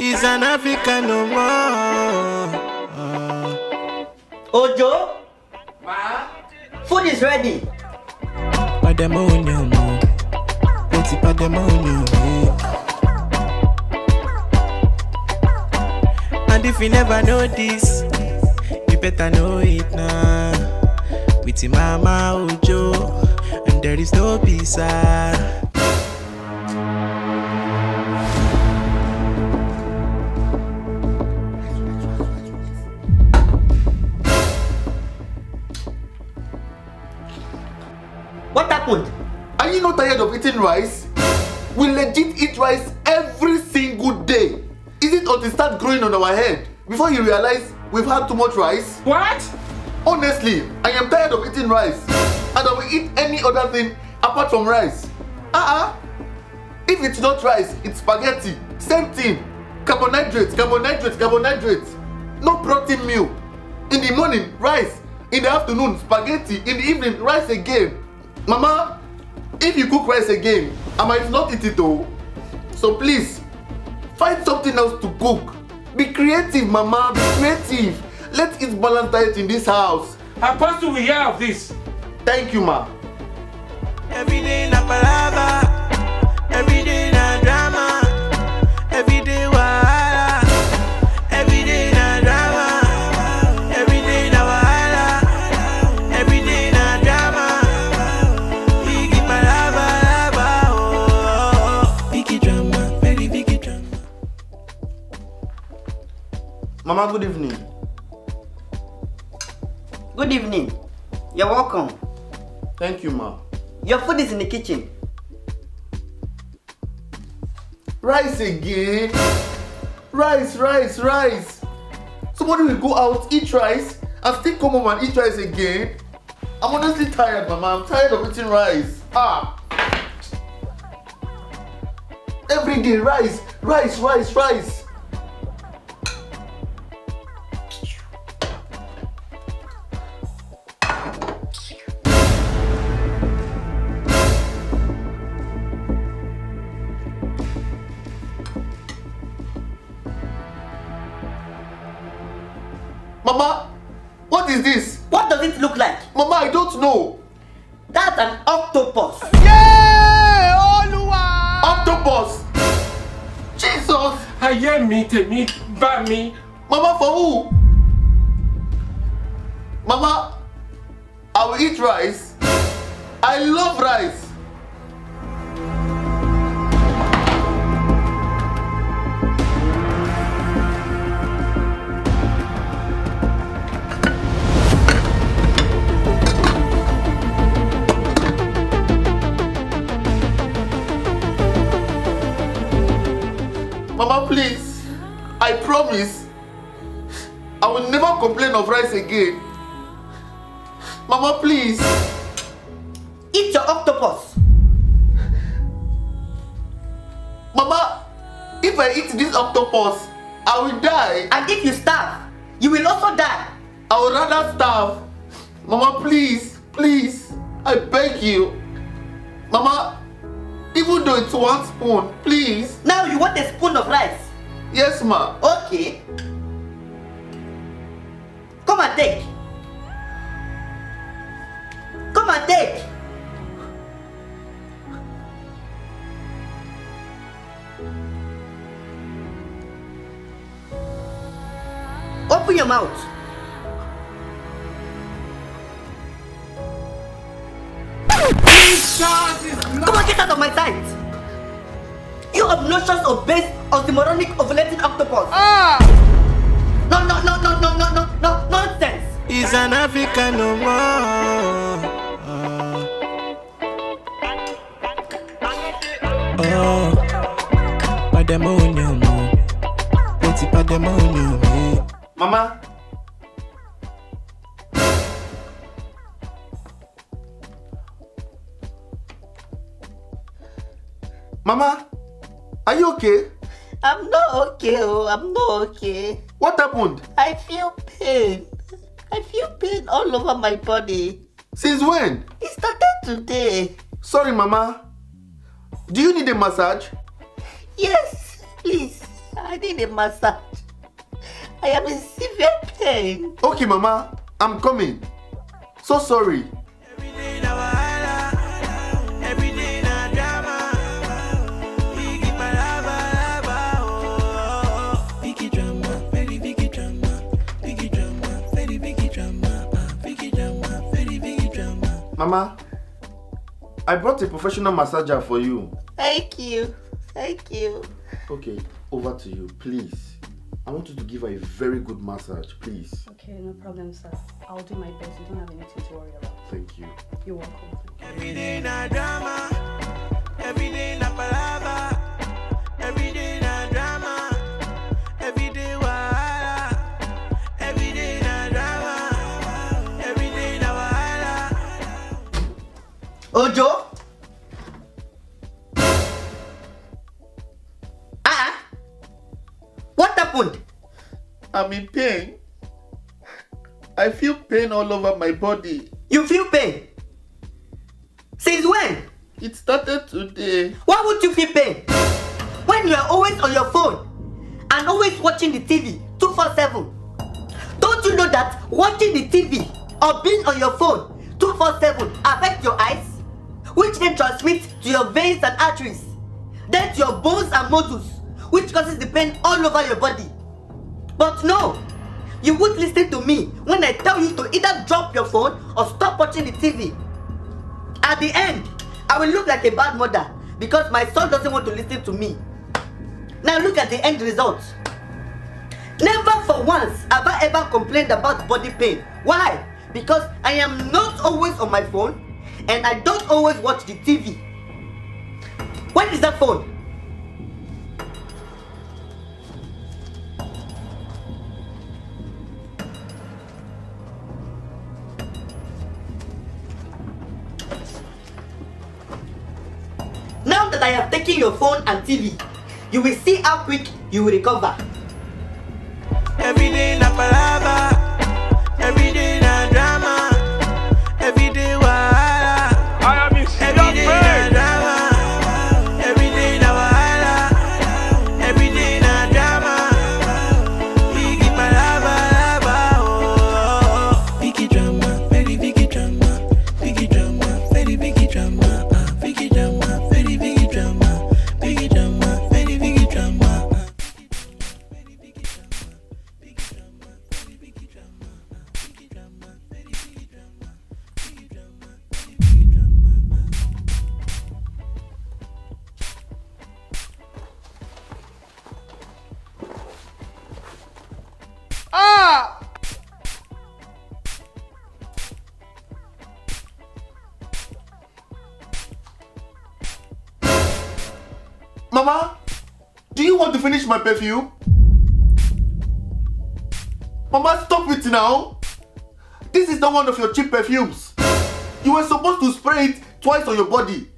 is an African no more. Ojo? Ma? Food is ready. And if you never know this, you better know it now. With your Mama Ojo, and there is no pizza. What happened? Are you not tired of eating rice? We legit eat rice every single day. Is it until it starts growing on our head before you realize we've had too much rice? What? Honestly, I am tired of eating rice, and I will eat any other thing apart from rice. If it's not rice, it's spaghetti. Same thing. Carbohydrates, carbohydrates, carbohydrates. No protein meal. In the morning, rice. In the afternoon, spaghetti. In the evening, rice again. Mama, if you cook rice again, I might not eat it all. So please, find something else to cook. Be creative, Mama, be creative. Let's eat balanced diet in this house. Apostle will hear of this. Thank you, Ma. Every day na palava, every day na drama, every day wahala, every day na drama, every day na wahala, every day na drama. Big palava, oh. Big drama, very big drama. Mama, good evening. Good evening. You're welcome. Thank you, Ma. Your food is in the kitchen. Rice again. Rice, rice, rice. Somebody will go out, eat rice, and still come home and eat rice again. I'm honestly tired, Mama. I'm tired of eating rice. Every day, rice, rice, rice, rice. Mama, what is this? What does it look like? Mama, I don't know. That's an octopus. Yeah! Oluwa! Octopus! Jesus! I hear me, Temi, Bami. Mama, for who? Mama, I will eat rice. I love rice. Mama, please, I promise, I will never complain of rice again. Mama, please. Eat your octopus. Mama, if I eat this octopus, I will die. And if you starve, you will also die. I would rather starve. Mama, please, please, I beg you. Mama, even though it's one spoon, please. Now you want a spoon of rice? Yes, ma. Okay. Come and take. Come and take. Open your mouth. Come on, get out of my sight! You obnoxious, obese, oxymoronic, ovulating octopus! No, no, no, no, no, no, no, no, nonsense! Is an African no more. Mama? Mama, are you okay? I'm not okay, I'm not okay. What happened? I feel pain. I feel pain all over my body. Since when? It started today. Sorry, Mama. Do you need a massage? Yes, please. I need need a massage. I am in severe pain. Okay, Mama, I'm coming. So sorry. Mama, I brought a professional massager for you. Thank you. Thank you. Okay, over to you, please. I want you to give her a very good massage, please. Okay, no problem, sir. I'll do my best. You don't have anything to worry about. Thank you. You're welcome. Every day na drama. Every day na palava. Every day na drama. Every day wahala. Every day na drama. Every day na wahala. Ojo. I'm in pain. I feel pain all over my body. You feel pain? Since when? It started today. Why would you feel pain? When you are always on your phone and always watching the TV 24/7. Don't you know that watching the TV or being on your phone 24/7 affects your eyes, which then transmits to your veins and arteries, then to your bones and muscles, which causes the pain all over your body. But no, you won't listen to me when I tell you to either drop your phone or stop watching the TV. At the end, I will look like a bad mother because my son doesn't want to listen to me. Now look at the end result. Never for once have I ever complained about body pain. Why? Because I am not always on my phone and I don't always watch the TV. When is that phone? I have taken your phone and TV. You will see how quick you will recover. Every day na palava, every day na drama, every day wahala. I am in severe pain. Every day na wahala, every day na drama. Biggie palava, oh. Biggie drama, very biggie drama, biggie drama, very biggie drama, biggie drama. Mama, do you want to finish my perfume? Mama, stop it now. This is not one of your cheap perfumes. You were supposed to spray it twice on your body,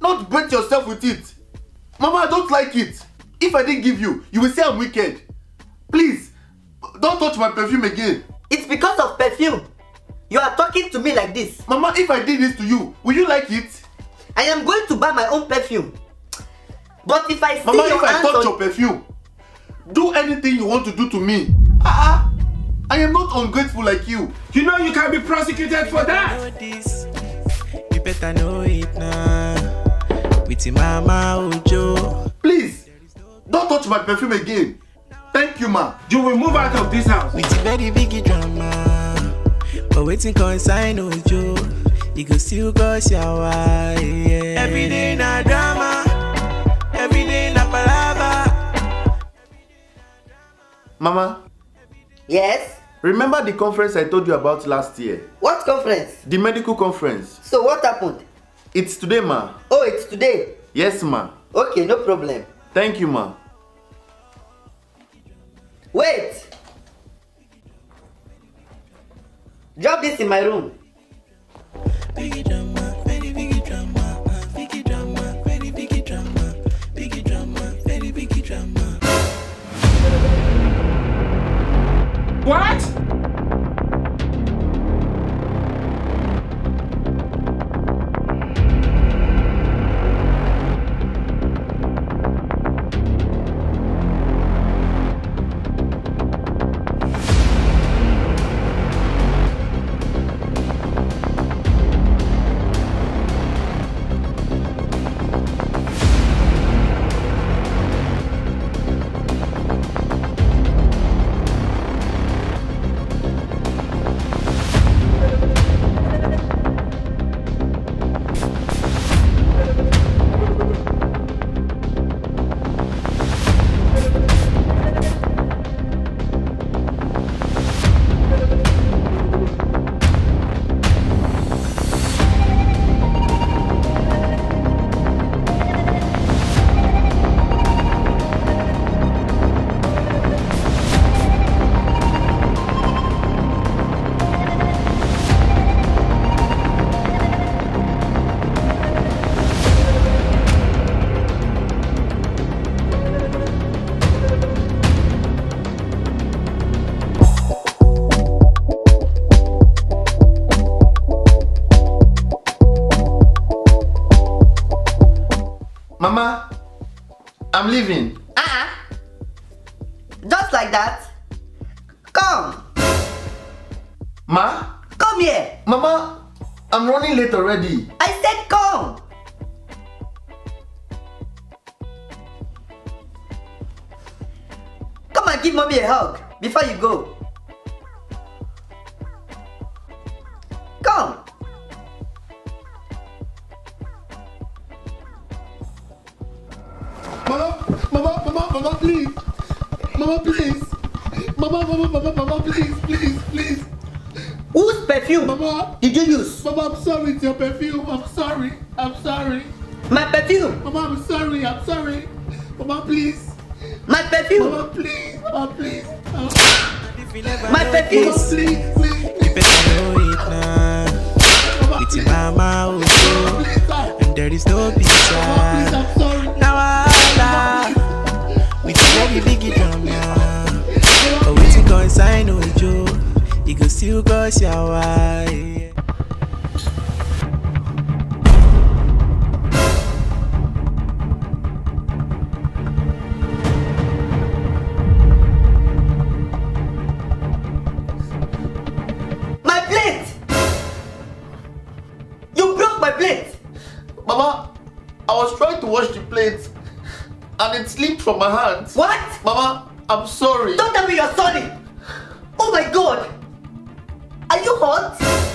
not break yourself with it. Mama, I don't like it. If I didn't give you, you will say I'm wicked. Please, don't touch my perfume again. It's because of perfume. You are talking to me like this. Mama, if I did this to you, will you like it? I am going to buy my own perfume. But if I see Mama, if I touch your perfume, do anything you want to do to me. I am not ungrateful like you. You know you can be prosecuted for that. You better know it now. With Mama Ojo. Please, don't touch my perfume again. Thank you, ma. You will move out of this house. With very big drama, but waiting consign Ojo, you go still go shower. Every day na drama. Mama? Yes? Remember the conference I told you about last year? What conference? The medical conference. So what happened? It's today, ma. Oh, it's today? Yes, ma. Okay, no problem. Thank you, ma. Wait! Drop this in my room. What? I'm leaving. Just like that? Come. Ma? Come here. Mama, I'm running late already. I said come. Come and give mommy a hug before you go. Come. Mama, please. Mama, please. Mama, please. Whose perfume? Mama, did you use? Mama, I'm sorry, it's your perfume. I'm sorry. My perfume? Mama, I'm sorry. Mama, please. My perfume? Mama, please. My perfume? Please. Mama Ojo, and there is no pizza. Mama, please, I'm sorry. You go still go see your wife. My plate! You broke my plate! Mama, I was trying to wash the plate and it slipped from my hands. What? Mama, I'm sorry. Don't tell me you're sorry! Oh my God! Are you hot?